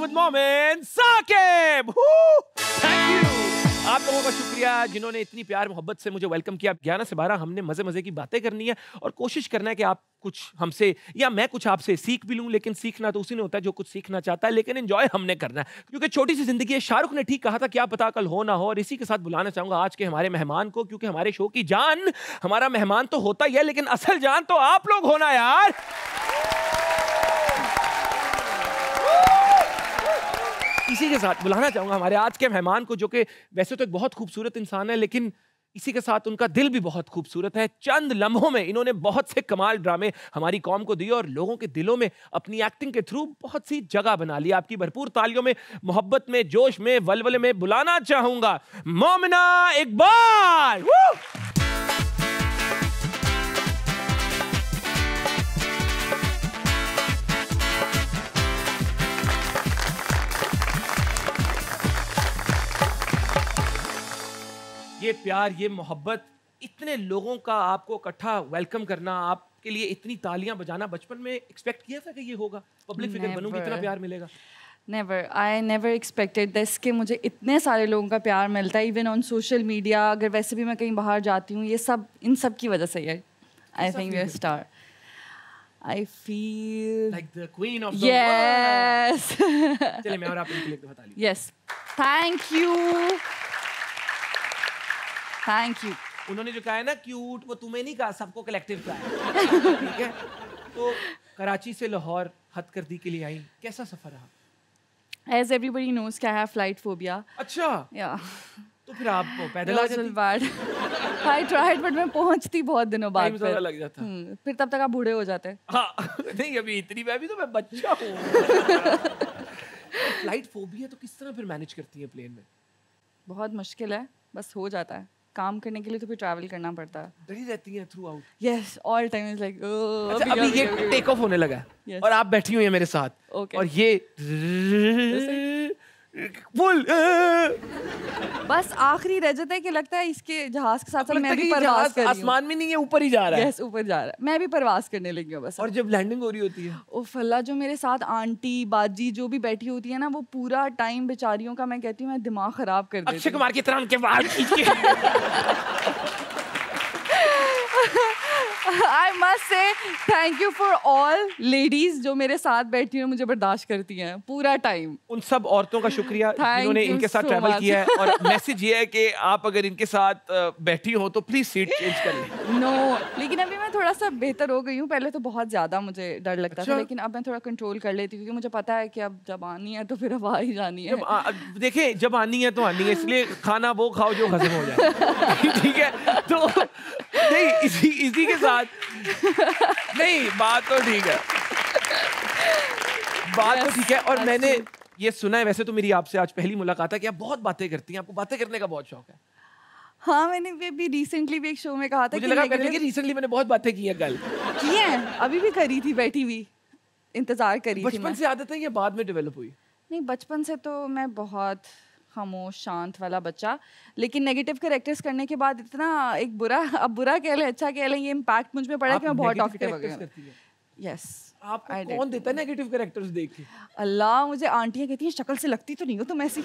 with Momin Saqib. Thank you. आप लोगों का शुक्रिया जिन्होंने इतनी प्यार मोहब्बत से मुझे वेलकम किया। 11 से 12 हमने मज़े मज़े की बातें करनी है और कोशिश करना है कि आप कुछ हमसे या मैं कुछ आपसे सीख भी लूँ, लेकिन सीखना तो उसी ने होता है जो कुछ सीखना चाहता है, लेकिन एंजॉय हमने करना है क्योंकि छोटी सी ज़िंदगी है। शाहरुख ने ठीक कहा था, क्या पता कल हो ना हो। और इसी के साथ बुलाना चाहूँगा आज के हमारे मेहमान को, क्योंकि हमारे शो की जान हमारा मेहमान तो होता ही है, लेकिन असल जान तो आप लोग हो ना यार। इसी के साथ बुलाना चाहूँगा हमारे आज के मेहमान को, जो कि वैसे तो एक बहुत खूबसूरत इंसान है, लेकिन इसी के साथ उनका दिल भी बहुत खूबसूरत है। चंद लम्हों में इन्होंने बहुत से कमाल ड्रामे हमारी कौम को दिए और लोगों के दिलों में अपनी एक्टिंग के थ्रू बहुत सी जगह बना ली। आपकी भरपूर तालियों में, मोहब्बत में, जोश में, वलवले में बुलाना चाहूँगा मोमिना इकबाल। ये प्यार, ये मोहब्बत, इतने लोगों का आपको इकट्ठा वेलकम करना, आपके लिए इतनी तालियां बजाना, बचपन में एक्सपेक्ट किया था कि ये होगा, पब्लिक फिगर बनूंगी, इतना प्यार मिलेगा? Never, I never expected this कि मुझे इतने सारे लोगों का प्यार मिलता है, इवन ऑन सोशल मीडिया। अगर वैसे भी मैं कहीं बाहर जाती हूँ, ये सब इन सब की वजह से है। I think we are star. I feel like the queen of the world. चलिए मैं और आप इनके लिए तो बता ली। Yes, thank you. Thank you. उन्होंने जो कहा है ना क्यूट, वो तुम्हें नहीं कहा, सबको कलेक्टिव कहा है। ठीक है, तो कराची से लाहौर हद करदी के लिए आई, कैसा सफर रहा? एज एवरीबडी नोज क्या है, फ्लाइट फोबिया। अच्छा या तो फिर आपको पैदल आ जाती? आई ट्राइड बट मैं पहुंचती बहुत दिनों बाद, टाइम लग जाता। फिर तब तक आप बूढ़े हो जाते। हाँ नहीं, अभी इतनी मैं भी तो मैं बच्चा हूँ। फ्लाइट फोबिया तो किस तरह फिर मैनेज करती है प्लेन में? बहुत मुश्किल है, बस हो जाता है। काम करने के लिए तो फिर ट्रैवल करना पड़ता है। डरी रहती हैं throughout? Yes, all time is like. अच्छा, अभी ये टेक ऑफ होने लगा है और आप बैठी हुई हैं मेरे साथ और ये फुल बस आखिरी रह जाता है कि लगता है इसके जहाज के साथ मैं भी परवास कर रही हूं। आसमान में नहीं है, ऊपर ही जा रहा है। यस, ऊपर जा रहा है, मैं भी परवास करने लगी हूं बस। और जब लैंडिंग हो रही होती है, ओ फल्ला, जो मेरे साथ आंटी बाजी जो भी बैठी होती है ना, वो पूरा टाइम बेचारियों का, मैं कहती हूं मैं दिमाग खराब कर देती हूं। अक्षय कुमार की तरह उनके बाल खींचे। I must say thank you for all ladies जो मेरे साथ बैठी हैं, मुझे बर्दाश्त करती हैं पूरा टाइम। उन सब औरतों का शुक्रिया जिन्होंने इनके साथ ट्रैवल किया है। और मैसेज ये है कि आप अगर इनके साथ बैठी हो तो प्लीज सीट चेंज कर लें। नो, लेकिन अभी मैं थोड़ा सा बेहतर हो गई हूँ, पहले तो बहुत ज्यादा मुझे डर लगता था, लेकिन अब मैं थोड़ा कंट्रोल कर लेती हूँ क्योंकि मुझे पता है कि अब जब आनी है तो फिर अब आ ही जानी है। देखे, जब आनी है तो आनी है, इसलिए खाना वो खाओ जो हजम हो जाए। ठीक है, तो नहीं इसी के साथ नहीं, बात तो ठीक है, बात तो ठीक है। और मैंने ये सुना है, वैसे तो मेरी आपसे आज पहली मुलाकात है, कि आप बहुत बातें करती हैं, आपको बातें करने का बहुत शौक है। हाँ, मैंने भी रिसेंटली भी एक शो में कहा था, मुझे लगा करने कि रिसेंटली मैंने बहुत बातें की है। कल की है, अभी भी करी थी, बैठी हुई इंतजार करी। बचपन से आदत है या बाद में डेवलप हुई? नहीं, बचपन से तो मैं बहुत खामोश शांत वाला बच्चा, लेकिन नेगेटिव कैरेक्टर्स करने के बाद इतना एक बुरा, अब बुरा कह लें अच्छा कह लें, ये इम्पैक्ट मुझ में पड़ा कि मैं बहुत टॉक्सिक हो गई। यस, आपको कौन देता है नेगेटिव कैरेक्टर्स देख के? अल्लाह, मुझे आंटियां कहती हैं शक्ल से लगती तो नहीं हो तुम ऐसी।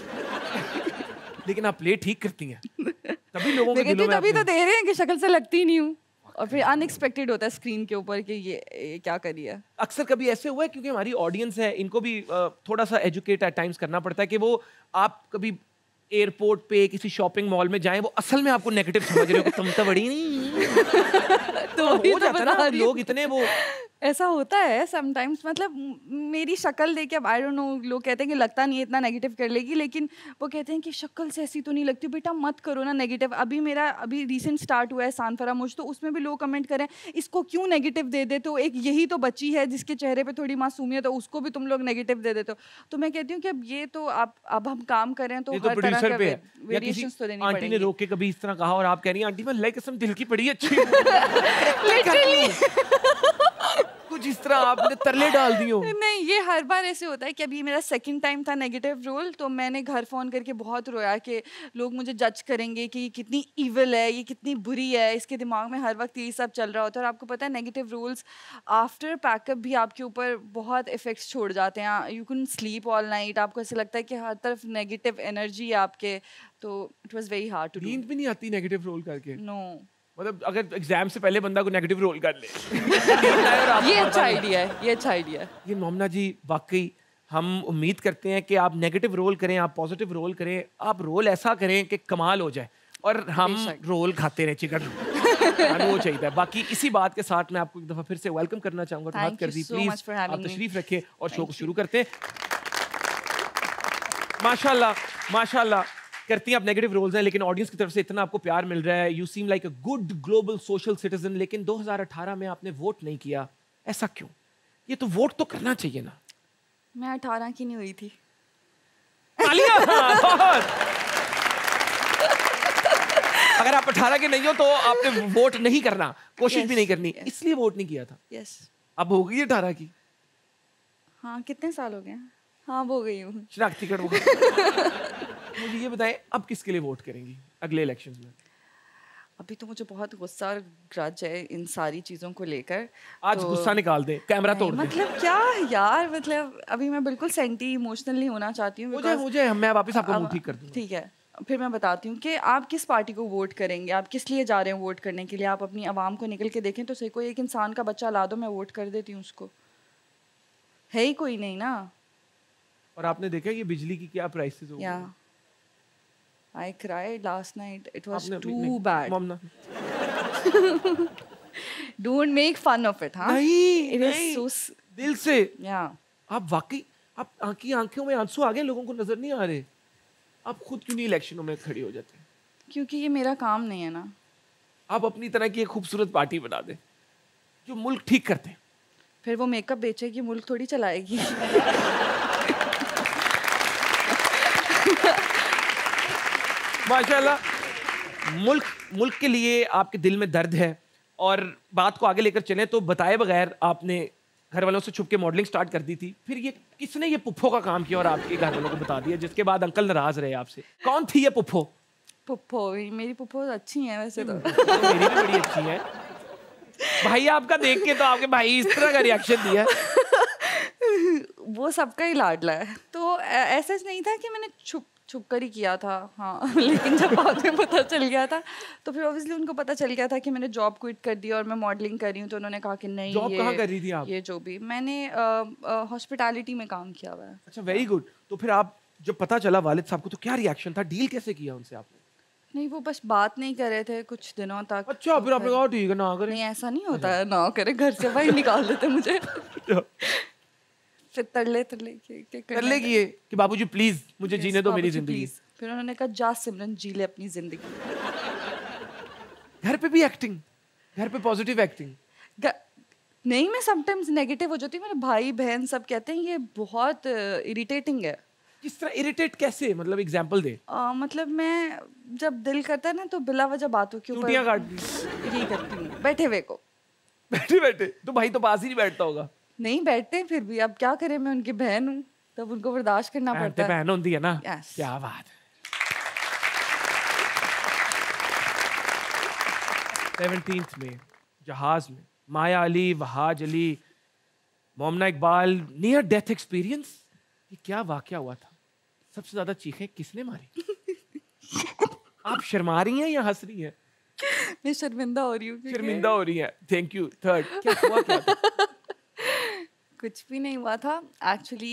लेकिन आप प्ले ठीक करती हैं, तभी लोगों के दिलों में, तभी तो दे रहे हैं कि शक्ल से लगती नहीं हूँ। और फिर अनएक्सपेक्टेड होता है स्क्रीन के ऊपर कि ये क्या करी है। अक्सर कभी ऐसे हुआ है, क्योंकि हमारी ऑडियंस है, इनको भी थोड़ा सा एजुकेट एट टाइम्स करना पड़ता है, कि वो आप कभी एयरपोर्ट पे किसी शॉपिंग मॉल में जाएं, वो असल में आपको नेगेटिव समझ रहे हो, तुम तो बड़ी नहीं। तो हो जाता ना, लोग इतने वो, ऐसा होता है समटाइम्स। मतलब मेरी शक्ल देख के, अब आई डोंट नो, लोग कहते हैं कि लगता नहीं है इतना नेगेटिव कर लेगी, लेकिन वो कहते हैं कि शक्ल से ऐसी तो नहीं लगती। बेटा मत करो ना नेगेटिव। अभी मेरा अभी रिसेंट स्टार्ट हुआ है सान फरामोश, तो उसमें भी लोग कमेंट करें इसको क्यों नेगेटिव दे देते हो, एक यही तो बच्ची है जिसके चेहरे पर थोड़ी मासूमियत है, उसको भी तुम लोग नेगेटिव दे देते हो। तो मैं कहती हूँ कि अब ये तो आप, अब हम काम करें तो हर तरह का वेरिएशंस तो देनी पड़ेगी। रोक के कभी इस तरह कहा और आप कह रही हैं आंटी मैं लाइक कसम दिल की पड़ी अच्छी, जिस तरह आपने तरले डाल दिए हो। नहीं, ये हर बार ऐसे होता है कि अभी मेरा सेकंड टाइम था नेगेटिव रोल, तो मैंने घर फ़ोन करके बहुत रोया कि लोग मुझे जज करेंगे कि ये कितनी ईविल है, ये कितनी बुरी है, इसके दिमाग में हर वक्त ये सब चल रहा होता है। और आपको पता है नेगेटिव रोल्स आफ्टर पैकअप भी आपके ऊपर बहुत इफ़ेक्ट्स छोड़ जाते हैं। You can sleep all night, आपको ऐसा लगता है कि हर तरफ नेगेटिव एनर्जी है आपके, तो it was very hard to do. नींद भी नहीं आती नेगेटिव रोल करके? नो, मतलब अगर एग्जाम से पहले बंदा को नेगेटिव रोल कर ले। ये अच्छा आइडिया है, ये अच्छा आइडिया है। ये मोमिना जी, वाकई हम उम्मीद करते हैं कि आप नेगेटिव रोल करें, आप पॉजिटिव रोल करें, आप रोल ऐसा करें कि कमाल हो जाए और हम रोल खाते रहे, चिकन वो चाहिए था। बाकी इसी बात के साथ मैं आपको एक दफ़ा फिर से वेलकम करना चाहूँगा। हाद कर्दी, प्लीज़ आप तशरीफ़ रखें और शो को शुरू करते हैं। माशाल्लाह माशाल्लाह करती हैं आप नेगेटिव रोल्स हैं, लेकिन ऑडियंस की तरफ से इतना आपको प्यार मिल रहा है। You seem like a good global social citizen, लेकिन 2018 में आपने वोट नहीं किया, ऐसा क्यों? ये तो वोट तो करना चाहिए ना। मैं 18 की नहीं हुई थी। अगर आप 18 के नहीं हो तो आपने वोट नहीं करना, कोशिश भी नहीं करनी, इसलिए वोट नहीं किया था। अब हो गई 18 की। हाँ, कितने साल हो गए? हाँ, हो गई हूँ। शरारती कर। मुझे ये बताएं, अब किसके लिए वोट करेंगी अगले इलेक्शंस में? अभी तो मुझे बहुत गुस्सा और ग्रज है इन सारी चीज़ों को लेकर। आज तो गुस्सा निकाल दे, कैमरा तोड़ दे। मतलब क्या यार, मतलब अभी मैं बिल्कुल सेंटी इमोशनल नहीं होना चाहती हूँ। मैं वापस आपको मूड ठीक कर दूँगा। ठीक है, फिर मैं बताती हूँ कि आप किस पार्टी को वोट करेंगे, आप किस लिए जा रहे हैं वोट करने के लिए। आप अपनी आवाम को निकल के देखें तो सही, कोई एक इंसान का बच्चा ला दो, मैं वोट कर देती हूँ उसको, है ही कोई नहीं ना। और आपने देखा ये बिजली की क्या प्राइसेस हो गई? I cried last night. It was too bad. Momina, don't make fun of it, हाँ? नहीं, it नहीं. Is so दिल से। आप वाकई, आप आंखों में आंसू आ गए, लोगों को नजर नहीं आ रहे। आप खुद क्यों नहीं इलेक्शनों में खड़ी हो जाते? क्योंकि ये मेरा काम नहीं है ना। आप अपनी तरह की एक खूबसूरत पार्टी बना दे जो मुल्क ठीक करते हैं, फिर वो मेकअप बेचेगी, मुल्क थोड़ी चलाएगी। माशाल्लाह, मुल्क के लिए आपके दिल में दर्द है। और बात को आगे लेकर चलें तो बताए बगैर आपने घर वालों से छुप के मॉडलिंग स्टार्ट कर दी थी, फिर ये किसने ये पुप्पो का काम किया और आपके घर वालों को बता दिया, जिसके बाद अंकल नाराज रहे आपसे। कौन थी ये पुप्पो? पुप्पो, मेरी पुप्पो अच्छी है वैसे तो। मेरी भी बड़ी अच्छी है। भाई आपका देख के तो आपके भाई इस तरह का रिएक्शन दिया। वो सबका ही लाडला है, तो ऐसा नहीं था कि मैंने छुपकर ही किया था। हाँ, लेकिन जब बाद में पता चल गया था तो फिर ऑब्वियसली उनको पता चल गया था कि मैंने जॉब क्विट कर दी और मैं मॉडलिंग कर रही हूँ। तो उन्होंने कहा कि नहीं। जॉब कहाँ कर रही थी आप? ये जो भी मैंने हॉस्पिटैलिटी में काम किया हुआ है। अच्छा, वेरी गुड। तो फिर आप जब पता चला वालिद साहब को तो क्या रिएक्शन था, डील कैसे किया उनसे आपने? नहीं, वो बस बात नहीं कर रहे थे कुछ दिनों तक। अच्छा, फिर आपने कहा ठीक है ना करें? नहीं, ऐसा नहीं होता है, ना करें, घर से बाहर निकाल देते मुझे। फिर तरले किए कि बाबूजी प्लीज मुझे जीने दो मेरी जिंदगी। फिर उन्होंने कहा जा सिमरन, जी ले अपनी जिंदगी। घर पे भी एक्टिंग, घर पे पॉजिटिव एक्टिंग नहीं, मैं समटाइम्स नेगेटिव हो जाती हूँ। मेरे भाई बहन सब कहते हैं ये बहुत इरिटेटिंग है। किस तरह इरिटेट कैसे, मतलब एग्जांपल दे। मतलब मैं जब दिल करता है ना तो बिला वजह बातों के ऊपर ये करती हूँ बैठे हुए को। बैठे बैठे तो भाई तो पास ही नहीं बैठता होगा। नहीं बैठते, फिर भी अब क्या करें, मैं उनकी बहन हूँ, तब उनको बर्दाश्त करना पड़ता है। बहन होती है ना। क्या बात है। 17 में जहाज में Maya Ali, Wahaj Ali, Momina Iqbal, near death experience, ये क्या वाकया हुआ था? सबसे ज्यादा चीखें किसने मारी? आप शर्मा रही हैं या हंस रही हैं? मैं शर्मिंदा हो रही हूँ। शर्मिंदा हो रही है, थैंक यू। थर्ड क्या हुआ था? कुछ भी नहीं हुआ था एक्चुअली।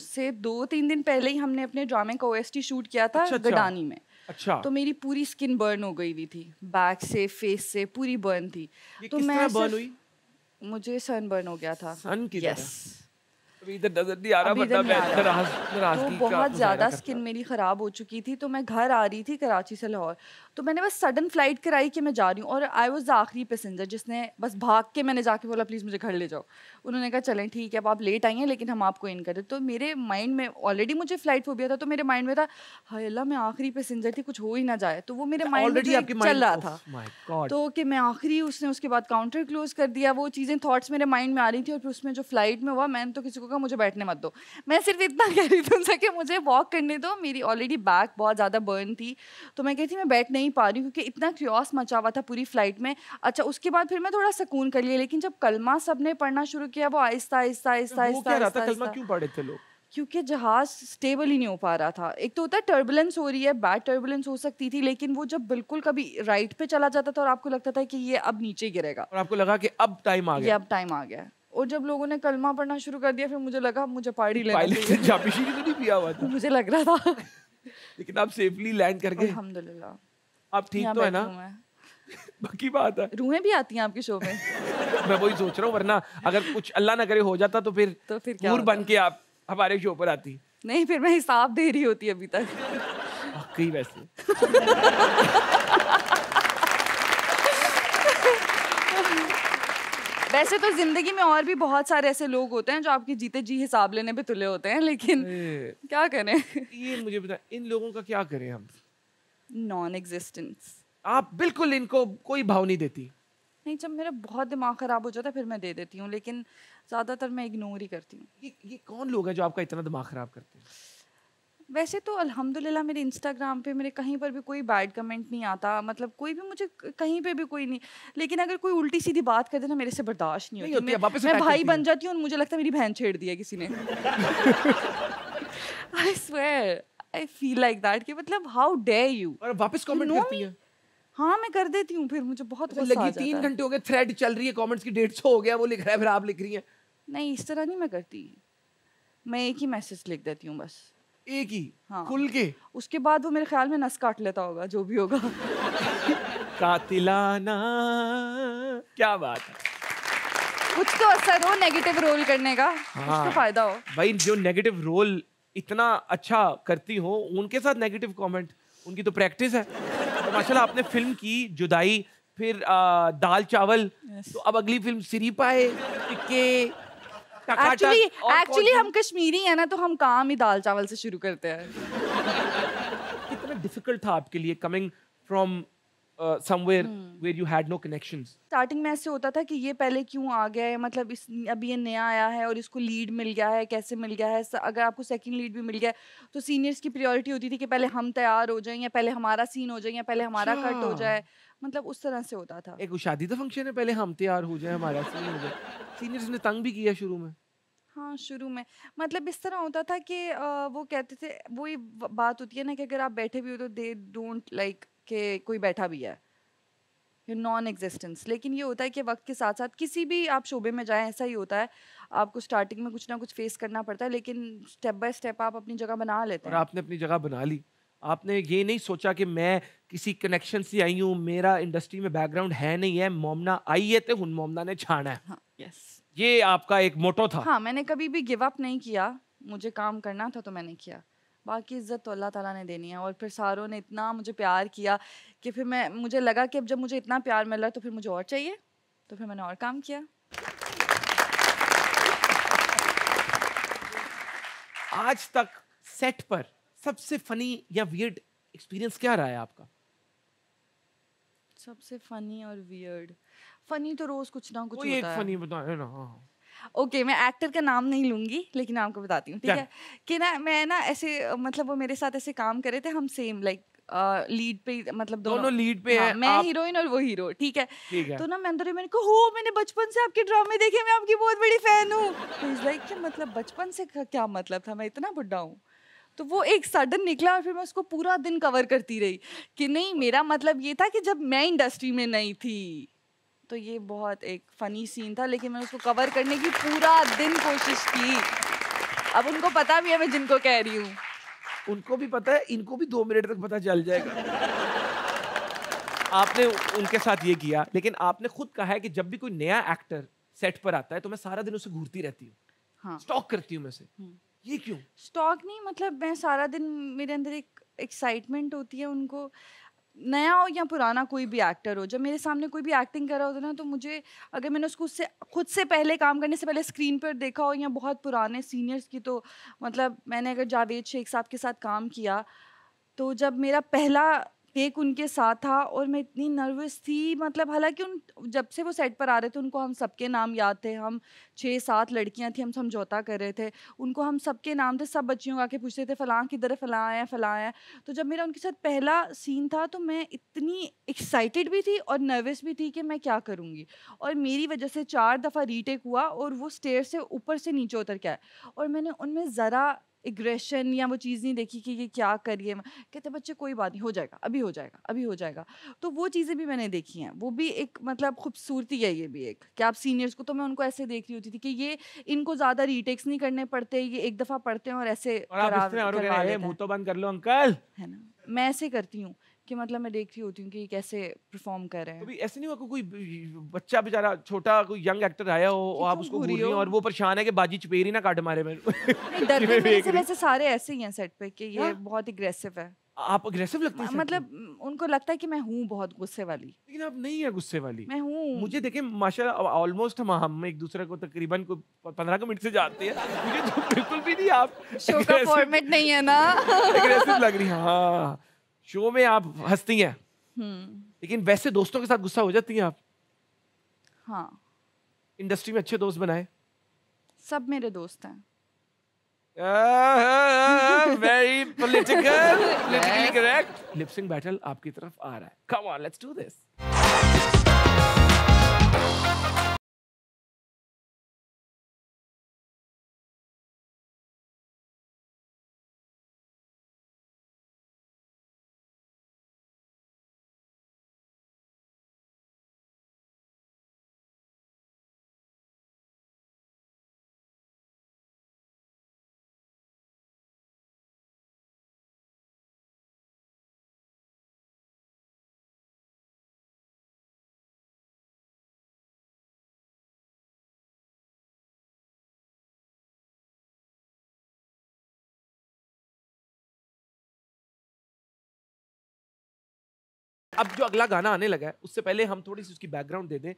उससे 2-3 दिन पहले ही हमने अपने ड्रामे का OST शूट किया था। अच्छा, गडानी में। अच्छा, तो मेरी पूरी स्किन बर्न हो गई हुई थी, बैक से फेस से पूरी बर्न थी। तो मैं बर्न हुई, मुझे सन बर्न हो गया था। सन की तरह इधर नजर नहीं आ रहा, वरना तो बहुत ज्यादा स्किन मेरी खराब हो चुकी थी। तो मैं घर आ रही थी कराची से लाहौर, तो मैंने बस सडन फ्लाइट कराई कि मैं जा रही हूँ, और आई वाज द आखिरी पैसेंजर जिसने बस भाग के, मैंने जाके बोला प्लीज़ मुझे घर ले जाओ। उन्होंने कहा चलें ठीक है, अब आप लेट आई हैं लेकिन हम आपको इन करें। तो मेरे माइंड में ऑलरेडी मुझे फ्लाइट फोबिया था, तो मेरे माइंड में था हाय अल्लाह मैं आखिरी पैसेंजर थी, कुछ हो ही ना जाए। तो वो मेरे माइंड में चल रहा था तो कि मैं आखिरी, उसने उसके बाद काउंटर क्लोज कर दिया, वो चीज़ें थॉट्स मेरे माइंड में आ रही थी। और फिर उसमें जो फ्लाइट में हुआ, मैंने तो किसी को कहा मुझे बैठने मत दो, मैं सिर्फ इतना कह रही थी उनसे कि मुझे वॉक करने दो। मेरी ऑलरेडी बैक बहुत ज़्यादा बर्न थी, तो मैं कहती मैं बैठ नहीं पा रही क्योंकि इतना क्रियोस मचा हुआ था पूरी फ्लाइट में। अच्छा उसके बाद फिर मैं थोड़ा सुकून कर लिया, लेकिन जब कलमा सबने पढ़ना शुरू किया वो आहिस्ता आहिस्ता आहिस्ता आहिस्ता। कलमा क्यों पढ़े थे लोग? क्योंकि जहाज़ स्टेबल ही नहीं हो पा रहा था। एक तो होता है टर्बुलेंस हो रही है, बैड टर्बुलेंस हो सकती थी, लेकिन वो जब बिल्कुल कभी राइट पे चला जाता था और आपको लगता था कि ये अब नीचे गिरेगा, और आपको लगा कि अब टाइम आ गया, अब टाइम आ गया। और जब लोगों ने कलमा पढ़ना शुरू कर दिया, फिर मुझे लगा मुझे पार्टी लेनी पिया हुआ था, मुझे लग रहा था। लेकिन आप सेफली लैंड कर गए अल्हम्दुलिल्लाह। आप ठीक तो है ना? बाकी बात है रूहें भी आती हैं आपके शो में। मैं वही सोच रहा हूँ, वरना अगर कुछ अल्लाह ना करे हो जाता तो फिर नूर बन के आप हमारे शो पर आती। नहीं फिर मैं हिसाब दे रही होती अभी तक। वाकई वैसे वैसे तो जिंदगी में और भी बहुत सारे ऐसे लोग होते हैं जो आपके जीते जी हिसाब लेने पे तुले होते हैं, लेकिन क्या करें। ये मुझे बता, इन लोगों का क्या करें हम? Non existence. आप बिल्कुल इनको कोई भाव नहीं देती? नहीं, जब मेरा बहुत दिमाग खराब हो जाता है फिर मैं दे देती हूँ, लेकिन ज़्यादातर मैं इग्नोर ही करती हूँ। ये कौन लोग हैं जो आपका इतना दिमाग ख़राब करते हैं? वैसे तो अल्हम्दुलिल्लाह मेरे इंस्टाग्राम पे मेरे कहीं पर भी कोई बैड कमेंट नहीं आता, मतलब कोई भी मुझे कहीं पे भी कोई नहीं, लेकिन अगर कोई उल्टी सीधी बात कर दे ना मेरे से बर्दाश्त नहीं होती। मैं भाई बन जाती हूँ, मुझे लगता है मेरी बहन छेड़ दी है किसी ने। I swear I feel like that कि मतलब हाउ डेयर यू। और वापस कमेंट करती है? हाँ मैं कर देती हूँ, फिर मुझे बहुत गुस्सा आ जाता है। 3 घंटे हो गए थ्रेड चल रही है, कमेंट्स की 150 हो गया, वो लिख रहा है फिर आप लिख रही हैं। नहीं इस तरह नहीं मैं करती, मैं एक ही मैसेज लिख देती हूँ बस, एक ही। हाँ खुल के। उसके बाद वो मेरे ख्याल में नस काट लेता होगा जो भी होगा। कातिलाना क्या बात है, कुछ तो असर हो नेगेटिव रोल करने का। हाँ कुछ तो फायदा हो भाई, जो नेगेटिव रोल इतना अच्छा करती हो उनके साथ नेगेटिव कॉमेंट, उनकी तो प्रैक्टिस है। माशाल्लाह आपने फिल्म की जुदाई, फिर दाल चावल, तो अब अगली फिल्म सिरीपाए के। एक्चुअली हम कश्मीरी हैं ना, तो हम काम ही दाल चावल से शुरू करते हैं। कितना डिफिकल्ट था आपके लिए coming from somewhere where you had no connections? Starting में ऐसे होता था कि ये पहले क्यों आ गया है, मतलब इस अभी ये नया आया है और इसको लीड मिल गया है, कैसे मिल गया है। अगर आपको सेकंड लीड भी मिल गया है तो सीनियर्स की प्रायोरिटी होती थी कि पहले हम तैयार हो जाएं, या पहले हमारा सीन हो जाए, या पहले हमारा कट हो जाए, मतलब उस तरह से होता था। एक शादी का फंक्शन है, पहले हम तैयार हो जाए, हमारा सीन हो जाए। सीनियर्स ने तंग भी किया शुरू में? हाँ शुरू में, मतलब इस तरह होता था कि वो कहते थे, वही बात होती है ना कि अगर आप बैठे भी हो तो दे डोंट लाइक कि कोई बैठा भी है, नॉन एग्जिस्टेंस। लेकिन ये होता है कि वक्त के साथ साथ किसी भी आप शोबे में जाएं ऐसा ही होता है, आपको स्टार्टिंग में कुछ ना कुछ फेस करना पड़ता है, लेकिन स्टेप बाय स्टेप आप अपनी जगह बना लेते हैं। और आपने अपनी जगह बना ली, आपने ये नहीं सोचा कि मैं किसी कनेक्शन से आई हूँ, मेरा इंडस्ट्री में बैकग्राउंड है नहीं है, मोमना आई है तो हुन मोमना ने छाना है। हाँ, yes. ये आपका एक मोटो था? हाँ मैंने कभी भी गिव अप नहीं किया, मुझे काम करना था तो मैंने किया, बाकी इज़्ज़त तो अल्लाह ताला ने देनी है। और फिर सारों ने इतना मुझे प्यार किया कि फिर मैं, मुझे लगा कि अब जब मुझे इतना प्यार मिल रहा है तो फिर मुझे और चाहिए, तो फिर मैंने और काम किया। आज तक सेट पर सबसे फ़नी या वियर्ड एक्सपीरियंस क्या रहा है आपका? सबसे फ़नी और वियर्ड, फ़नी तो रोज़ कुछ ना कुछ होता है। फ़नी बताए ना। हाँ ओके मैं एक्टर का नाम नहीं लूँगी, लेकिन आपको बताती हूँ ठीक है कि ना, मैं ना ऐसे, मतलब वो मेरे साथ ऐसे काम करे थे, हम सेम लाइक लीड पे, मतलब दोनों लीड पे है, मैं हीरोइन और वो हीरो ठीक है? तो ना मैं अंदर ही, मैंने कहा हो मैंने बचपन से आपके ड्रामे देखे, मैं आपकी बहुत बड़ी फैन हूँ। इज लाइक क्या मतलब बचपन से, क्या मतलब था, मैं इतना बुढ़ा हूँ। तो वो एक सडन निकला और फिर मैं उसको पूरा दिन कवर करती रही कि नहीं मेरा मतलब ये था कि जब मैं इंडस्ट्री में नहीं थी, तो ये बहुत एक फ़नी सीन था, लेकिन मैंने उसको कवर करने की पूरा दिन कोशिश की। अब उनको पता भी है मैं जिनको कह रही हूँ, उनको भी पता है, इनको भी 2 मिनट तक पता चल जाएगा। आपने उनके साथ ये किया, लेकिन आपने खुद कहा है कि जब भी कोई नया एक्टर सेट पर आता है तो मैं सारा दिन उसे घूरती रहती हूँ। हाँ स्टॉक करती हूँ मैं से। ये क्यों स्टॉक नहीं, मतलब मैं सारा दिन मेरे अंदर एक एक्साइटमेंट होती है, उनको नया हो या पुराना कोई भी एक्टर हो, जब मेरे सामने कोई भी एक्टिंग कर रहा होता है ना तो मुझे, अगर मैंने उसको उससे खुद से पहले काम करने से पहले स्क्रीन पर देखा हो या बहुत पुराने सीनियर्स की, तो मतलब मैंने अगर जावेद शेख साहब के साथ काम किया तो जब मेरा पहला टेक उनके साथ था और मैं इतनी नर्वस थी, मतलब हालांकि उन जब से वो सेट पर आ रहे थे उनको हम सबके नाम याद थे, हम 6-7 लड़कियां थी, हम समझौता कर रहे थे, उनको हम सबके नाम थे, सब बच्चियों आके पूछते थे फलां किधर है, फलां आया, फलां आया। तो जब मेरा उनके साथ पहला सीन था तो मैं इतनी एक्साइटेड भी थी और नर्वस भी थी कि मैं क्या करूँगी, और मेरी वजह से 4 दफ़ा रीटेक हुआ और वो स्टेयर से ऊपर से नीचे उतर के आया और मैंने उनमें ज़रा एग्रेशन या वो चीज़ नहीं देखी कि ये क्या करिए, कहते बच्चे कोई बात नहीं, हो जाएगा, अभी हो जाएगा, अभी हो जाएगा। तो वो चीज़ें भी मैंने देखी हैं, वो भी एक मतलब खूबसूरती है, ये भी एक कि आप सीनियर्स को, तो मैं उनको ऐसे देख रही होती थी कि ये इनको ज़्यादा रीटेक्स नहीं करने पड़ते, ये एक दफ़ा पढ़ते हैं और ऐसे बंद कर लो अंकल, है ना, मैं ऐसे करती हूँ कि मतलब मैं देख रही होती हूँ कि कैसे परफॉर्म कर रहे हैं। कभी ऐसे नहीं हुआ कोई बच्चा बेचारा छोटा कोई यंग एक्टर आया हो और आप उसको घूर रही हो और वो परेशान है कि बाजी चपेरी ना काट मारे मेरे नहीं, डर के वैसे सारे ऐसे ही हैं सेट पे कि ये बहुत एग्रेसिव है। आप अग्रेसिव लगती हैं? मतलब उनको लगता है कि मैं हूँ बहुत गुस्से वाली, लेकिन आप नहीं है गुस्से वाली, मैं हूँ। मुझे देखें माशाल्लाह ऑलमोस्ट हम एक दूसरे को तकरीबन 15 मिनट से जानते हैं, मुझे तो बिल्कुल भी नहीं, आप शो का फॉर्मेट नहीं है ना एग्रेसिव लग रही है। हाँ शो में आप हंसती हैं लेकिन वैसे दोस्तों के साथ गुस्सा हो जाती हैं आप? हाँ। इंडस्ट्री में अच्छे दोस्त बनाए? सब मेरे दोस्त हैं। Very political, politically correct. Lip sync battle आपकी तरफ आ रहा है, come on let's do this. अब जो अगला गाना आने लगा है उससे पहले हम थोड़ी सी उसकी बैकग्राउंड दे दें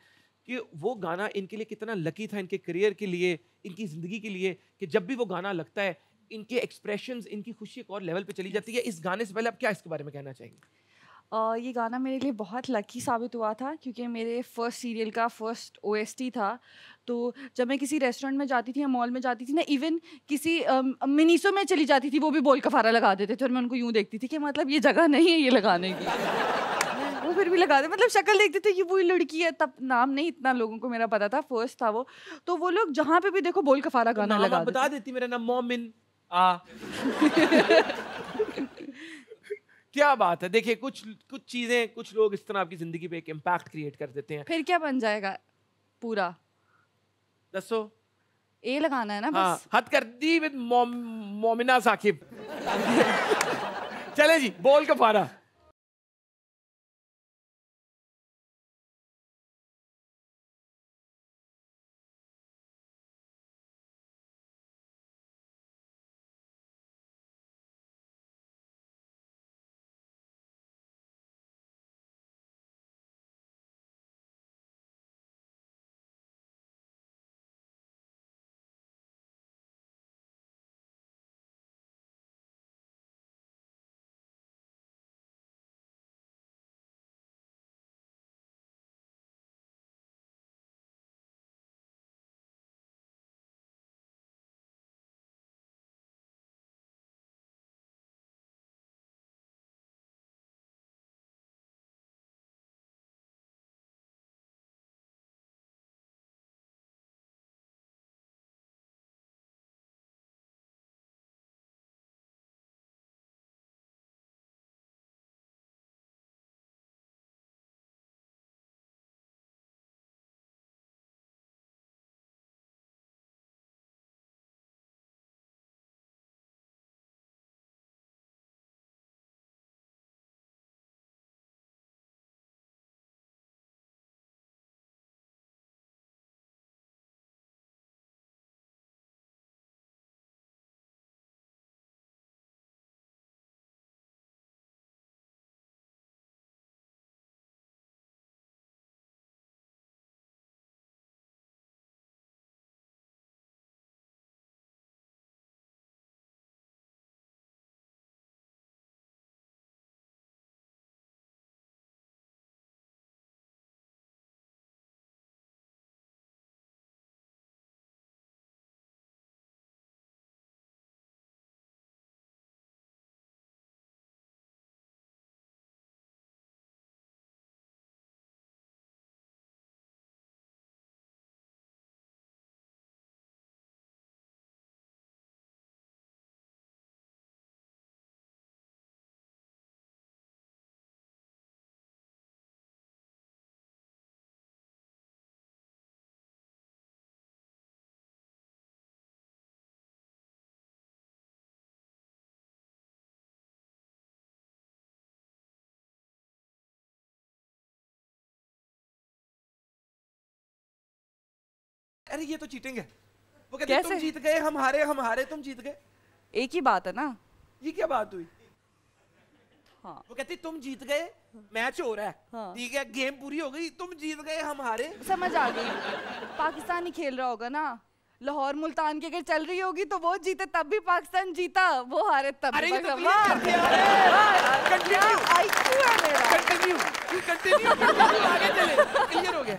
कि वो गाना इनके लिए कितना लकी था, इनके करियर के लिए, इनकी ज़िंदगी के लिए, कि जब भी वो गाना लगता है इनके एक्सप्रेशंस, इनकी खुशी एक और लेवल पे चली जाती है। इस गाने से पहले आप क्या इसके बारे में कहना चाहेंगे? ये गाना मेरे लिए बहुत लकी साबित हुआ था क्योंकि मेरे फर्स्ट सीरियल का फर्स्ट OST था। तो जब मैं किसी रेस्टोरेंट में जाती थी या मॉल में जाती थी ना, इवन किसी मिनीसो में चली जाती थी, वो भी बोल कफारा लगा देते थे और मैं उनको यूँ देखती थी कि मतलब ये जगह नहीं है ये लगाने की, वो फिर भी लगा दे, मतलब शक्ल देखते थे ये वही लड़की है। तब नाम नहीं इतना लोगों को मेरा पता था, फर्स्ट था वो, तो वो लोग जहाँ पे भी देखो बोल कफारा गाना लगा बता देती। मेरा नाम मोमिन क्या बात है। देखिए कुछ चीजें, कुछ लोग इस तरह आपकी जिंदगी पे एक इम्पैक्ट क्रिएट कर देते हैं, फिर क्या बन जाएगा पूरा दसो ए लगाना है ना बस। हद कर दी विद मोमिना साकिब। चले जी, बोल कफारा। अरे ये तो चीटिंग है। वो कहते तुम जीत गए, हम हारे तुम जीत गए, एक ही बात है ना, ये क्या बात हुई? हाँ। वो कहती तुम जीत गए, मैच हो रहा है, ठीक है, गेम पूरी हो गई, तुम जीत गए हम हारे। समझ आ गई, पाकिस्तान ही खेल रहा होगा ना, लाहौर मुल्तान की अगर चल रही होगी तो वो जीते तब भी पाकिस्तान जीता, वो हारे तब भी। आगे चले, क्लियर हो गया।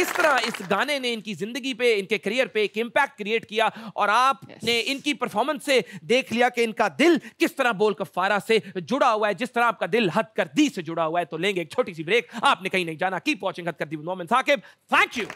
किस तरह इस गाने ने इनकी जिंदगी पे, इनके करियर पे एक इम्पैक्ट क्रिएट किया और आपने इनकी परफॉर्मेंस से देख लिया कि इनका दिल किस तरह बोल कफारा से जुड़ा हुआ है, जिस तरह आपका दिल हद करदी से जुड़ा हुआ है। तो लेंगे एक छोटी सी ब्रेक, आपने कहीं नहीं जाना, कीप वॉचिंग हद करदी with Momin Saqib. Thank you.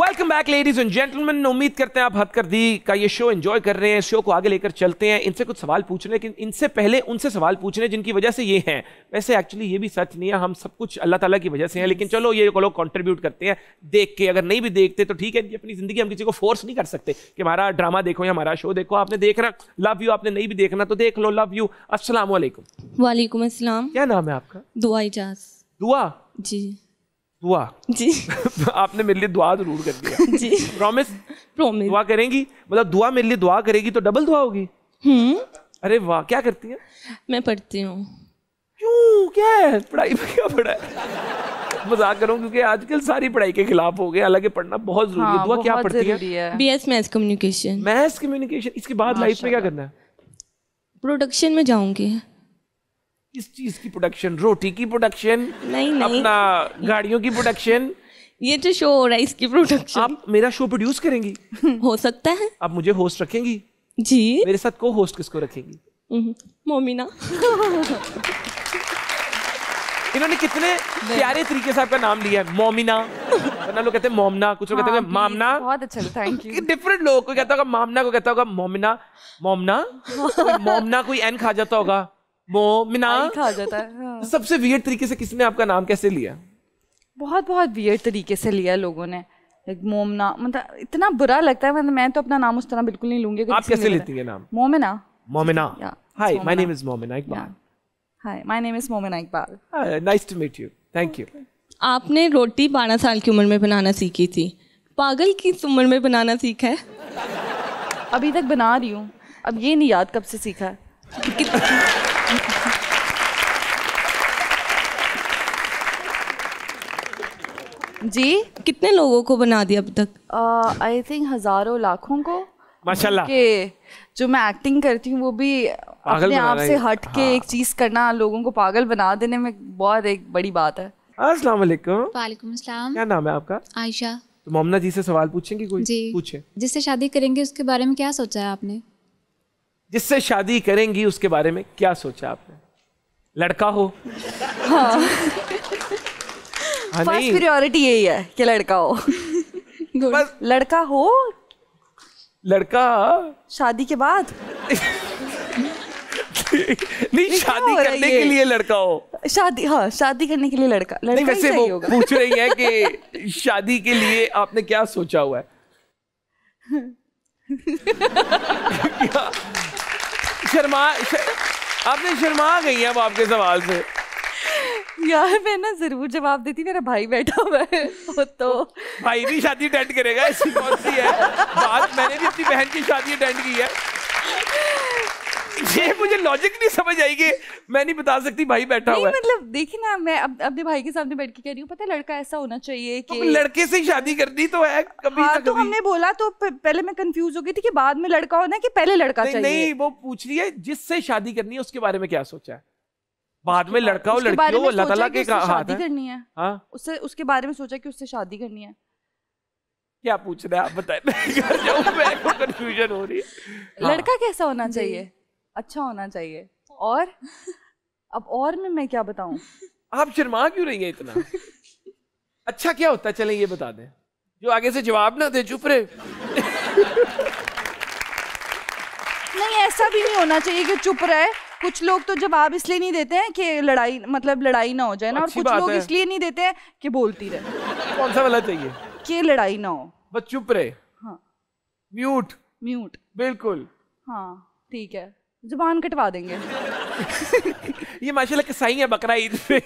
Welcome back ladies and gentleman. उम्मीद करते हैं आप हद करदी का ये शो एंजॉय कर रहे हैं। शो को आगे लेकर चलते हैं, इनसे कुछ सवाल पूछ रहे हैं, लेकिन इनसे पहले उनसे सवाल पूछ रहे हैं जिनकी वजह से ये हैं। वैसे एक्चुअली ये भी सच नहीं है, हम सब कुछ अल्लाह ताला की वजह से हैं, लेकिन चलो ये लोग कॉन्ट्रीब्यूट करते हैं देख के, अगर नहीं भी देखते तो ठीक है, अपनी ज़िंदगी हम किसी को फोर्स नहीं कर सकते कि हमारा ड्रामा देखो या हमारा शो देखो। आपने देखना, लव यू, आपने नहीं भी देखना तो देख लो। Love you. अस्सलाम वालेकुम। वालेकुम अस्सलाम। क्या नाम है आपका? दुआ इजाज़। दुआ जी, दुआ जी। आपने मेरे लिए दुआ जरूर कर दिया जी। प्रॉमिस? प्रॉमिस। दुआ करेंगी, मतलब दुआ मेरे लिए दुआ करेगी तो डबल दुआ होगी। अरे वाह, क्या करती है? मैं पढ़ती हूँ। क्यों, क्या है पढ़ाई में, क्या पढ़ा है? मजाक करूँ क्योंकि आजकल सारी पढ़ाई के खिलाफ हो गए, हालांकि पढ़ना बहुत जरूरी है। दुआ क्या पढ़ती है? BS maths communication. Maths communication. इसके बाद लाइफ में क्या करना है? प्रोडक्शन में जाऊंगी। इस चीज की प्रोडक्शन? रोटी की प्रोडक्शन? नहीं। अपना गाड़ियों की प्रोडक्शन? ये जो शो हो रहा है इसकी प्रोडक्शन। आप मेरा शो प्रोड्यूस करेंगी? हो सकता है। आप मुझे होस्ट रखेंगी? जी। मेरे साथ को होस्ट किसको रखेंगी? मोमिना। इन्होंने कितने प्यारे तरीके से आपका नाम लिया है, मोमिना। वरना लोग कहते हैं मोमना, कुछ लोग कहते हैं मामना। बहुत अच्छा, थैंक यू। डिफरेंट लोग, कोई कहता होगा मामना, कोई कहता होगा मोमिना। मोमना, मोमना, कोई एन खा जाता होगा, मोमिना खा जाता है। हाँ। सबसे वियर्ड तरीके से किसने आपका नाम कैसे लिया? बहुत वियर्ड तरीके से लिया लोगों ने, लाइक मोमना, मतलब इतना बुरा लगता है, मतलब मैं तो अपना नाम उस तरह बिल्कुल नहीं लूंगी। आप कैसे लेती हैं नाम? Momina. Momina. Hi my name is Momina Iqbal. Hi my name is Momina Iqbal, nice to meet you, thank you. आपने रोटी 12 साल की उम्र में बनाना सीखी थी, पागल की उम्र में बनाना सीखा है? अभी तक बना रही हूँ, अब ये नहीं याद कब से सीखा है। जी, कितने लोगों को बना दिया अब तक? आई थिंक हजारों लाखों को, माशाल्लाह। के जो मैं एक्टिंग करती हूँ वो भी अपने आप से हट के। हाँ। एक चीज करना, लोगों को पागल बना देने में बहुत एक बड़ी बात है। अस्सलाम वालेकुम। वालेकुम अस्सलाम। क्या नाम है आपका? आयशा। तो मोमिना जी से सवाल पूछेंगे? कोई जी पूछे। जिससे शादी करेंगे उसके बारे में क्या सोचा है आपने? जिससे शादी करेंगी उसके बारे में क्या सोचा आपने? लड़का हो। हाँ। फर्स्ट प्रायोरिटी यही है कि लड़का हो। गुड। लड़का हो? लड़का शादी के बाद नहीं, शादी करने के लिए लड़का हो। शादी, हाँ शादी करने के लिए लड़का, लड़का वैसे ही वो पूछ रही है कि शादी के लिए आपने क्या सोचा हुआ है? आपने शर्मा गई अब आपके सवाल से। यार मैं ना जरूर जवाब देती, मेरा भाई बैठा हुआ है तो भाई भी शादी अटेंड करेगा, ऐसी कौन सी है बात। मैंने भी अपनी बहन की शादी अटेंड की है। ये मुझे लॉजिक नहीं समझ आएगी, मैं नहीं बता सकती। भाई बैठा हुआ है, मतलब देखिए ना, मैं अपने भाई के सामने बैठ के कह रही हूँ, पता है लड़का ऐसा होना चाहिए कि तो लड़के से शादी करनी तो है कभी। हाँ, तो हमने बोला तो पहले मैं कंफ्यूज हो गई थी कि बाद में लड़का होना कि पहले लड़का चाहिए। नहीं, वो पूछ रही है जिससे शादी करनी है उसके बारे में क्या सोचा है, बाद में लड़का हो लड़की हो, अल्लाह ताला के शादी करनी है। हाँ, उससे उसके बारे में सोचा कि उससे शादी करनी है। क्या पूछ रहे हैं आप, बताएं। कंफ्यूजन हो रही है। लड़का कैसा होना चाहिए? अच्छा होना चाहिए। और अब और मैं क्या बताऊं? आप शर्मा क्यों रही हैं इतना? अच्छा क्या होता है, चलें ये बता दें, जो आगे से जवाब ना दे, चुप रहे। नहीं, ऐसा भी नहीं होना चाहिए कि चुप रहे। कुछ लोग तो जवाब इसलिए नहीं देते हैं कि लड़ाई, मतलब लड़ाई ना हो जाए ना, और कुछ लोग इसलिए नहीं देते हैं कि बोलती रहे। कौन सा वाला चाहिए कि लड़ाई ना हो, बस चुप रहे। हाँ, म्यूट म्यूट, बिल्कुल। हाँ ठीक है, जुबान कटवा देंगे। ये माशाल्लाह कसाई है बकरा ईद पे।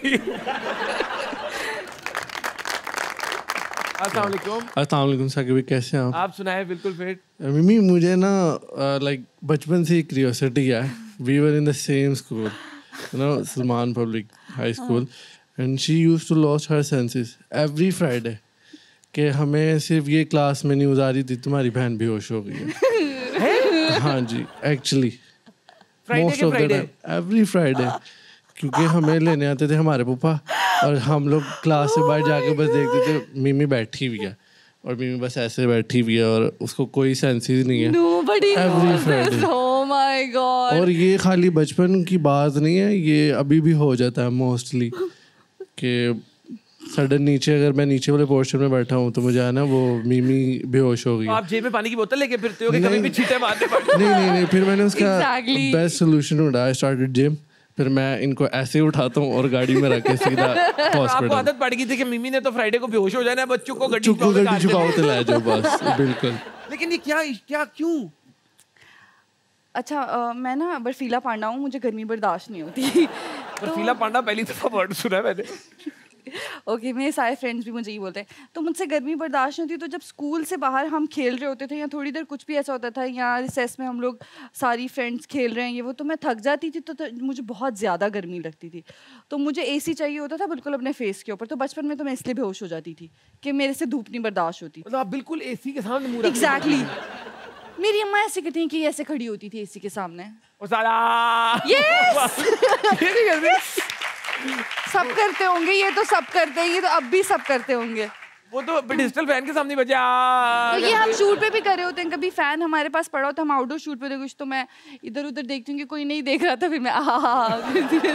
अस्सलामुअलैकुम साकिब, कैसे हैं आप सुनाए? बिल्कुल फिट। मिमी मुझे ना लाइक बचपन से क्यूरियोसिटी है। We were in the same school, you know, Salman public high school, and she used to lose her senses every Friday कि हमें सिर्फ ये क्लास में न्यूज़ आ रही थी तुम्हारी बहन बेहोश हो गई है। हाँ जी, actually most of the time every Friday, क्योंकि हमें लेने आते थे हमारे पापा, और हम लोग क्लास से बाहर जाके बस देखते थे मिमी बैठी हुई है, और मिमी बस ऐसे बैठी हुई है और उसको कोई सेंस ही नहीं है। Every Friday, oh my god. और ये खाली बचपन की बात नहीं है, ये अभी भी हो जाता है मोस्टली कि सडन नीचे, अगर मैं नीचे वाले पोर्शन में बैठा हूँ तो मुझे आना वो मिमी बेहोश हो गई। आप जेब में पानी की बोतल लेके फिरते हो कि कभी भी छींटे मारते पड़ते? नहीं, फिर मैंने उसका बेस्ट सोल्यूशन ढूंढा, स्टार्टेड जिम। फिर मैं इनको ऐसे उठाता हूँ और गाड़ी में रख के सीधा हॉस्पिटल। आदत पड़ गई थी कि मिमी ने तो फ्राइडे को बेहोश हो जाना है, बच्चों को गाड़ी चुकाओ तो लाया जाओ बस। बिल्कुल। लेकिन ये क्या क्यों? अच्छा, मैं ना बर्फीला पांडा हूँ, मुझे गर्मी बर्दाश्त नहीं होती। बर्फीला पांडा पहली दफा वर्ड सुना मैंने। ओके, मेरे सारे फ्रेंड्स भी मुझे ये बोलते हैं। तो मुझसे गर्मी बर्दाश्त नहीं होती, तो जब स्कूल से बाहर हम खेल रहे होते थे या थोड़ी देर कुछ भी ऐसा होता था या रिसेस में हम लोग सारी फ्रेंड्स खेल रहे हैं ये वो, तो मैं थक जाती थी, तो मुझे बहुत ज़्यादा गर्मी लगती थी, तो मुझे एसी चाहिए होता था बिल्कुल अपने फेस के ऊपर। तो बचपन में तो मैं इसलिए बेहोश हो जाती थी कि मेरे से धूप नहीं बर्दाश्त होती। मतलब आप बिल्कुल एसी के सामने? एग्जैक्टली, मेरी अम्मा ऐसे कहती हैं कि ऐसे खड़ी होती थी एसी के सामने। सब करते होंगे ये, तो सब करते हैं ये, तो अब भी सब करते होंगे। वो तो डिजिटल फैन के सामने बजा, तो ये हम शूट पे भी कर रहे होते हैं। कभी फैन हमारे पास पड़ा हो तो हम आउटडोर शूट पे कुछ, तो मैं इधर उधर देखती हूँ कि कोई नहीं देख रहा था, फिर मैं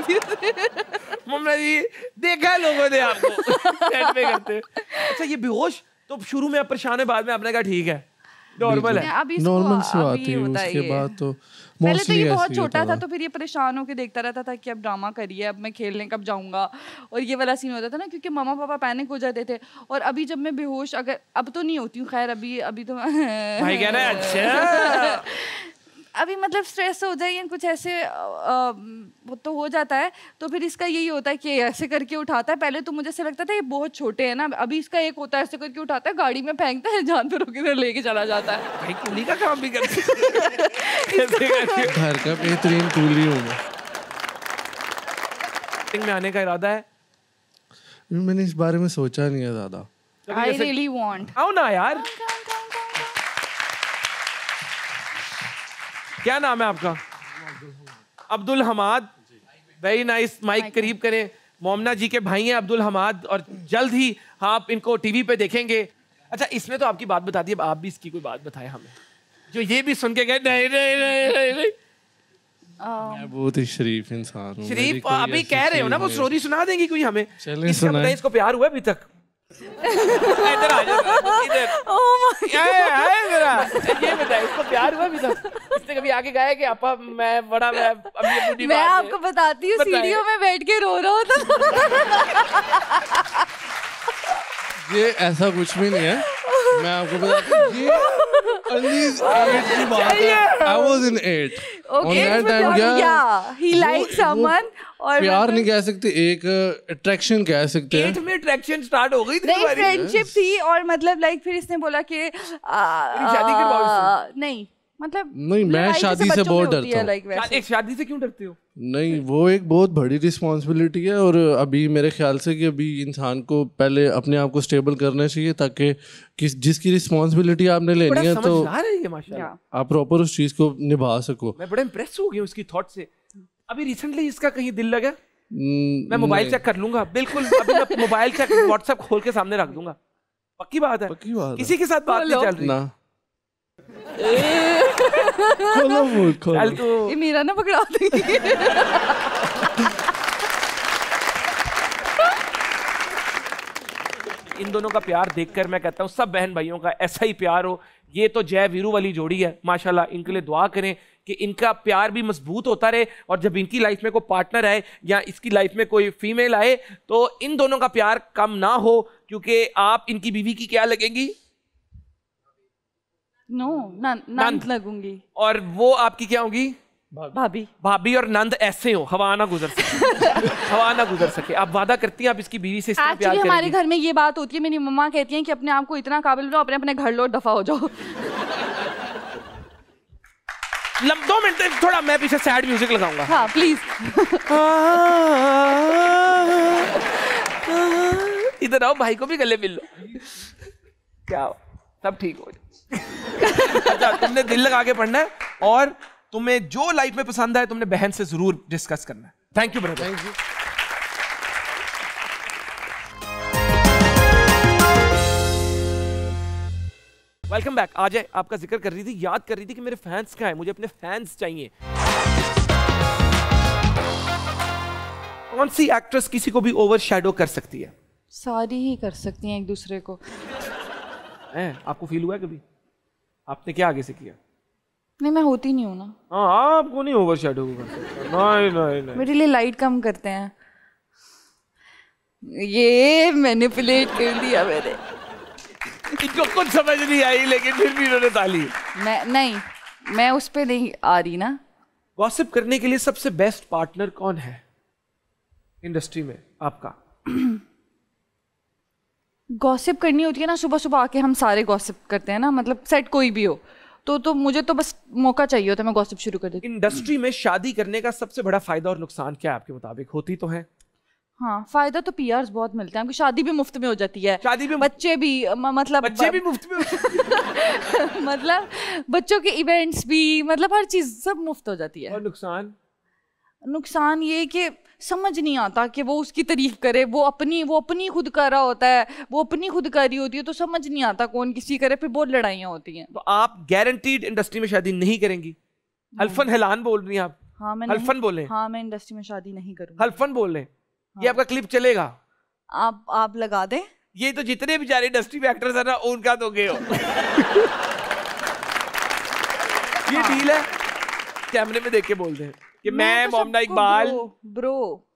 मम्मी जी देखा लोगों ने आपको सेट पे करते। अच्छा, ये बेहोश तो शुरू में आप परेशान है, बाद में आपने कहा ठीक है नॉर्मल है, नॉर्मल से आती है। उसके बाद तो पहले तो ये बहुत छोटा था, तो फिर ये परेशान होकर देखता रहता था कि अब ड्रामा करिए, अब मैं खेलने कब जाऊंगा, और ये वाला सीन होता था ना, क्योंकि मम्मा पापा पैनिक हो जाते थे। और अभी जब मैं बेहोश, अगर अब तो नहीं होती हूँ खैर, अभी तो भाई कह रहा है अच्छा अभी मतलब स्ट्रेस हो जाए या कुछ ऐसे तो हो जाता है, तो फिर इसका यही होता है कि ऐसे करके उठाता है। पहले तो मुझे ऐसे लगता था ये बहुत छोटे हैं ना, अभी इसका एक होता है ऐसे करके उठाता है, गाड़ी में फेंकता है, जानवरों के लेके चला जाता है। भाई कूली का काम भी करते घर का बेहतरीन कूली होगा। एक्टिंग में आने का इरादा है? मैंने इस बारे में सोचा नहीं है ज़्यादा। I really want. आओ ना यार, क्या नाम है आपका? Abdul Hammad, very nice. Mic करीब करें। मोमिना जी के भाई हैं अब्दुल हमाद, और जल्द ही आप इनको टीवी पे देखेंगे। अच्छा, इसमें तो आपकी बात बता दी, अब आप भी इसकी कोई बात बताएं हमें, जो ये भी सुन के गए नहीं। मैं बहुत ही शरीफ इंसान हूँ। शरीफ अभी कह रहे हो ना, वो स्टोरी सुना देंगी कोई हमें, इसको प्यार हुआ अभी तक? इधर आ जाओ। ये बताइए इसको प्यार हुआ भी था? इसने कभी आगे गाया कि आपा मैं बड़ा मैं अपनी मैं आपको बताती हूँ सीढ़ियों में बैठ के रो रहा होता। ये ऐसा कुछ भी नहीं है, मैं आपको बताती हूँ ये अर्लीज 8 की बात है। I was in 8 on that time, yeah he liked someone और प्यार नहीं कह सकते, एक अट्रैक्शन कह सकते हैं। 8 में अट्रैक्शन स्टार्ट हो गई थी तुम्हारी? नहीं फ्रेंडशिप थी और मतलब लाइक फिर इसने बोला कि शादी करवाओ इससे। नहीं मतलब नहीं मैं शादी से बहुत डरता हूँ। एक शादी से क्यों डरते हो? नहीं वो एक बहुत बड़ी रिस्पॉन्सिबिलिटी है और अभी मेरे ख्याल से कि अभी इंसान को पहले अपने आप को स्टेबल करना चाहिए ताकि किस जिसकी रिस्पॉन्सिबिलिटी आपने लेनी है तो आप प्रॉपर उस चीज़ को निभा सको। मैं बड़ा इम्प्रेस हो गया उसकी थॉट से। अभी रिसेंटली इसका कहीं दिल लगा? मैं मोबाइल चेक कर लूंगा बिल्कुल, मोबाइल चेक व्हाट्सएप खोल के सामने रख दूंगा। पक्की बात है, किसी के साथ बात नहीं चल रही ना। ये मेरा ना पकड़ा देगी। इन दोनों का प्यार देखकर मैं कहता हूँ सब बहन भाइयों का ऐसा ही प्यार हो। ये तो जय वीरू वाली जोड़ी है माशाल्लाह। इनके लिए दुआ करें कि इनका प्यार भी मजबूत होता रहे और जब इनकी लाइफ में कोई पार्टनर आए या इसकी लाइफ में कोई फीमेल आए तो इन दोनों का प्यार कम ना हो, क्योंकि आप इनकी बीवी की क्या लगेंगी? नो नंद लगूंगी। और वो आपकी क्या होगी? भाभी। भाभी और नंद ऐसे हो, हवा ना गुजर सके। हवा ना गुजर सके। आप वादा करती हैं आप इसकी बीवी से इतना प्यार करेंगी? हमारे घर में ये बात होती है, मेरी मम्मा कहती हैं कि अपने आप को इतना काबिल बनाओ, अपने अपने घर लौट दफा हो जाओ। दो मिनट थोड़ा मैं पीछे सैड म्यूजिक लगाऊंगा। हाँ प्लीज। इधर आओ, भाई को भी गले मिल लो, क्या सब ठीक हो जाए। अच्छा तुमने दिल लगा के पढ़ना है और तुम्हें जो लाइफ में पसंद है तुमने बहन से जरूर डिस्कस करना है। Thank you brother. Thank you. Welcome back. आज आपका जिक्र कर रही थी, याद कर रही थी कि मेरे फैंस कहाँ हैं, मुझे अपने फैंस चाहिए। कौन सी एक्ट्रेस किसी को भी ओवर शेडो कर सकती है? सारी ही कर सकती हैं एक दूसरे को। आपको फील हुआ है कभी? आपने क्या आगे से किया? नहीं मैं होती नहीं हूँ ना। हाँ आपको नहीं ओवर शेडो करते? नहीं नहीं नहीं, मेरे लिए लाइट कम करते हैं। ये मैनिपुलेट कर दिया मैंने। इनको कुछ समझ नहीं आई लेकिन फिर भी इन्होंने ताली। मैं उस पे नहीं आ रही ना। गॉसिप करने के लिए सबसे बेस्ट पार्टनर कौन है इंडस्ट्री में आपका? गॉसिप करनी होती है ना सुबह सुबह आके, हम सारे गॉसिप करते हैं ना, मतलब सेट कोई भी हो तो मुझे तो बस मौका चाहिए होता है, मैं गॉसिप शुरू कर देती हूँ। इंडस्ट्री में शादी करने का सबसे बड़ा फायदा और नुकसान क्या है आपके मुताबिक? होती तो है। हाँ फायदा तो पीआर्स बहुत मिलते हैं, शादी भी मुफ्त में हो जाती है, शादी भी बच्चे भी मतलब बच्चे भी मुफ्त में मतलब बच्चों के इवेंट्स भी, मतलब हर चीज सब मुफ्त हो जाती है। और नुकसान? नुकसान ये कि समझ नहीं आता कि वो उसकी तारीफ करे, वो अपनी खुद कर रहा होता है, वो अपनी खुद कर रही होती है, तो समझ नहीं आता कौन किसी करे, फिर बहुत लड़ाइयाँ होती हैं। तो आप गारंटीड इंडस्ट्री में शादी नहीं करेंगी? हल्फन हेलान बोल रही हैं आप? हाँ मैं हल्फन बोले। हाँ मैं इंडस्ट्री में शादी नहीं करूँगी। हल्फन बोल रहे। ये आपका क्लिप चलेगा, आप लगा दें। ये तो जितने बेचारे इंडस्ट्री में एक्टर्स है ना उनका तो गए हो। ये डील है, कैमरे में देख के बोलते हैं कि मैं मोमिना इकबाल ब्रो,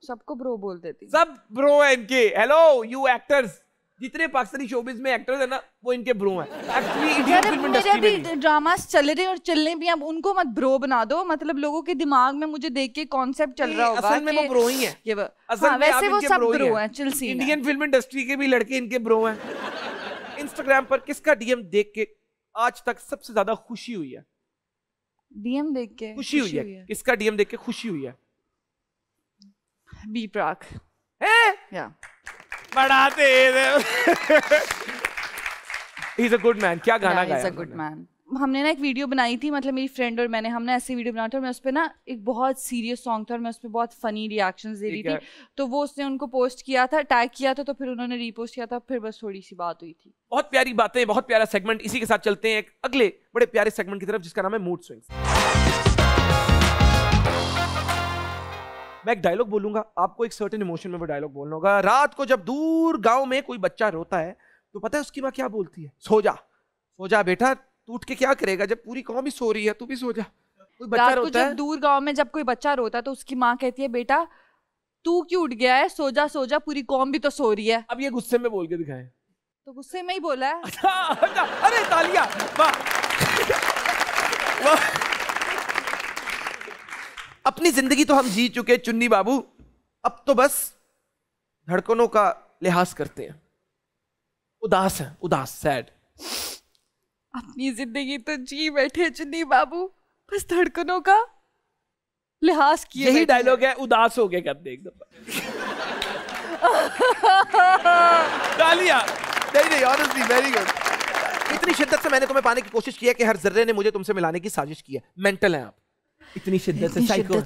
सबको ब्रो बोल देती, सब ब्रो है इनके। हेलो यू एक्टर्स, जितने पाकिस्तानी शोबिज में एक्टर्स है ना वो इनके ब्रो हैं। एक्चुअली ड्रामास चल रहे और चलने भी, अब उनको मत ब्रो बना दो, मतलब लोगों के दिमाग में मुझे देख के कॉन्सेप्ट चल रहा होगा असल में वो ब्रो ही है। वैसे वो सब ब्रो है। इंडियन फिल्म इंडस्ट्री के भी लड़के इनके ब्रो है। इंस्टाग्राम पर किसका डीएम देख के आज तक सबसे ज्यादा खुशी हुई है? डीएम देख के खुशी हुई है। किसका डीएम देख के खुशी हुई है? बी प्राक है या बड़ा तेज है। He's a good man। क्या गाना गाया? He's a good man। हमने ना एक वीडियो बनाई थी, मतलब मेरी फ्रेंड और मैंने, हमने ऐसे वीडियो बनाया था और मैं उस पर ना एक बहुत सीरियस सॉन्ग था और मैं उस पर बहुत फनी रिएक्शंस दे रही थी, तो वो उसने उनको पोस्ट किया था, टैग किया था, तो फिर उन्होंने रीपोस्ट किया था, फिर बस थोड़ी सी बात हुई थी। बहुत प्यारी बातें, बहुत प्यारा सेगमेंट। इसी के साथ चलते हैं अगले बड़े प्यारे सेगमेंट की तरफ जिसका नाम है मूड स्विंग्स। मैं एक डायलॉग बोलूंगा, आपको एक सर्टेन इमोशन में वो डायलॉग बोलना होगा। रात को जब दूर गांव में कोई बच्चा रोता है तो पता है उसकी माँ क्या बोलती है? सो जा बेटा, टूट के क्या करेगा जब पूरी कौम भी सो रही है, तू भी सो जा। कोई बच्चा रोता है दूर गाँव में, जब कोई बच्चा रोता है तो उसकी माँ कहती है बेटा तू क्यों उठ गया है, सो जा पूरी कौम भी तो सो रही है। अब ये गुस्से में बोल के दिखाए तो गुस्से में ही बोला है। अरे तालिया, अपनी जिंदगी तो हम जी चुके चुन्नी बाबू, अब तो बस धड़कनों का लिहाज करते हैं। उदास है, उदास, सैड। अपनी जिंदगी तो जी बैठे चुन्नी बाबू, बस धड़कनों का लिहाज किए। यही डायलॉग है, उदास हो गया करते एक दफा। तालिया, नहीं ऑनेस्टली वेरी गुड। इतनी शिद्दत से मैंने तुम्हें पाने की कोशिश की है कि हर जर्रे ने मुझे तुमसे मिलाने की साजिश की है। मेंटल हैं आप। इतनी शिद्दत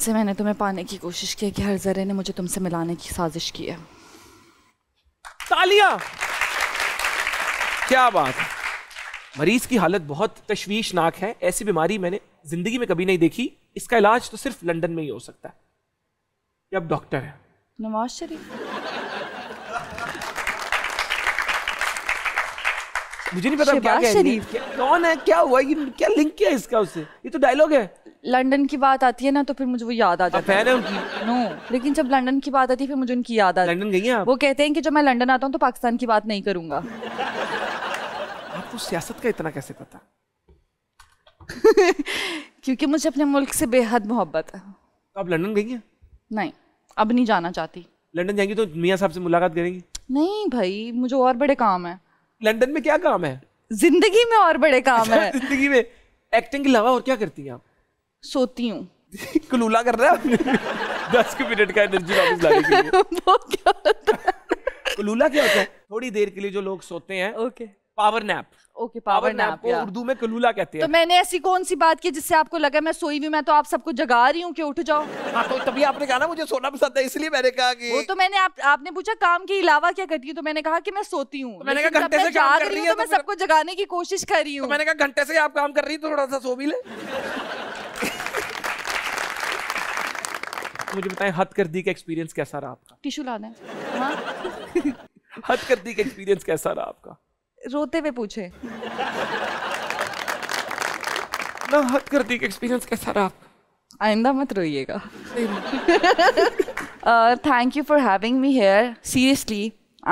से मैंने तुम्हें पाने की कोशिश की है कि हर जर्रे ने मुझे तुमसे मिलाने की साजिश की है। तालियां, क्या बात है। मरीज की हालत बहुत तश्वीशनाक है, ऐसी बीमारी मैंने जिंदगी में कभी नहीं देखी। इसका इलाज तो सिर्फ लंदन में ही हो सकता है। ये आप डॉक्टर हैं नवाज शरीफ। मुझे नहीं पता क्या शरीफ कौन है, क्या हुआ, क्या लिंक किया इसका उससे? ये तो डायलॉग है। लंदन की बात आती है ना तो फिर मुझे वो याद आ जाता है। नो, लेकिन जब लंदन की बात आती है फिर मुझे उनकी याद आती है। लंदन गई हैं आप? वो कहते हैं कि जब मैं लंदन आता हूँ तो पाकिस्तान की बात नहीं करूंगा। आपको सियासत का इतना कैसे पता? क्योंकि मुझे अपने मुल्क से बेहद मोहब्बत है। आप लंदन गई हैं? नहीं, अब नहीं जाना चाहती। लंदन जाएंगी तो मियाँ साहब से मुलाकात करेंगी? नहीं भाई, मुझे और बड़े काम है। लंदन में क्या काम है? जिंदगी में और बड़े काम है। जिंदगी में एक्टिंग के अलावा और क्या करती हैं आप? सोती हूँ। कुलूला कर रहा है 10 मिनट का एनर्जी वापस लाने के लिए। वो क्या होता है? कुलूला क्या होता है? थोड़ी देर के लिए जो लोग सोते हैं। Okay, power nap. Okay, power nap को उर्दू में कुलूला कहते हैं। तो मैंने ऐसी कौन सी बात की जिससे आपको लगा मैं सोई हुई? मैं तो आप सबको जगा रही हूँ कि उठ जाओ। हाँ, तो तभी आपने कहा ना मुझे सोना पसंद है, इसलिए मैंने कहा कि वो तो मैंने आपने पूछा काम के अलावा क्या करती हूँ, तो मैंने कहा कि मैं सोती हूँ। तो मैंने कहा घंटे से जाग रही हूँ, मैं सबको जगाने की कोशिश कर रही हूँ। मैंने कहा घंटे से आप काम कर रही, थोड़ा सा सो भी ले। मुझे बताएं हद करदी का एक्सपीरियंस कैसा रहा आपका? टिश्यू लाना है। हद करदी का एक्सपीरियंस कैसा रहा आपका? रोते हुए पूछे ना, हद करदी का एक्सपीरियंस कैसा रहा? आइंदा मत रोइएगा। Thank you for having me here. Seriously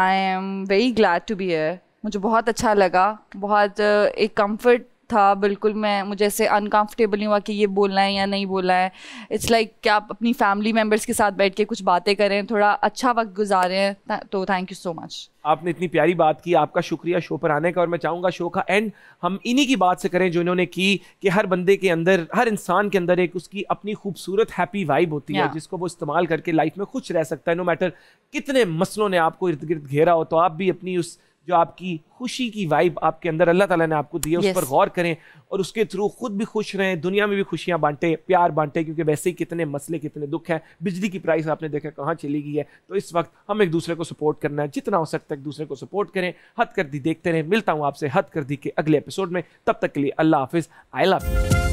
I am very glad to be here. मुझे बहुत अच्छा लगा, बहुत एक कंफर्ट था। बिल्कुल मैं, मुझे ऐसे अनकंफर्टेबल नहीं हुआ कि ये बोलना है या नहीं बोलना है। इट्स लाइक कि आप अपनी फैमिली मेम्बर्स के साथ बैठ के कुछ बातें करें, थोड़ा अच्छा वक्त गुजारें। तो थैंक यू सो मच, आपने इतनी प्यारी बात की। आपका शुक्रिया शो पर आने का। और मैं चाहूँगा शो का एंड हम इन्हीं की बात से करें जो इन्होंने की कि हर बंदे के अंदर, हर इंसान के अंदर एक उसकी अपनी खूबसूरत हैप्पी वाइब होती है जिसको वो इस्तेमाल करके लाइफ में खुश रह सकता है। नो मैटर कितने मसलों ने आपको इर्द गिर्द घेरा हो, तो आप भी अपनी उस जो आपकी खुशी की वाइब आपके अंदर अल्लाह ताला ने आपको दी है उस पर गौर करें और उसके थ्रू खुद भी खुश रहें, दुनिया में भी खुशियां बांटें, प्यार बांटें, क्योंकि वैसे ही कितने मसले, कितने दुख हैं। बिजली की प्राइस आपने देखा कहाँ चली गई है। तो इस वक्त हम एक दूसरे को सपोर्ट करना है, जितना हो सकता है एक दूसरे को सपोर्ट करें। हद करदी देखते रहें। मिलता हूँ आपसे हद करदी के अगले एपिसोड में, तब तक के लिए अल्लाह हाफिज़। I love you.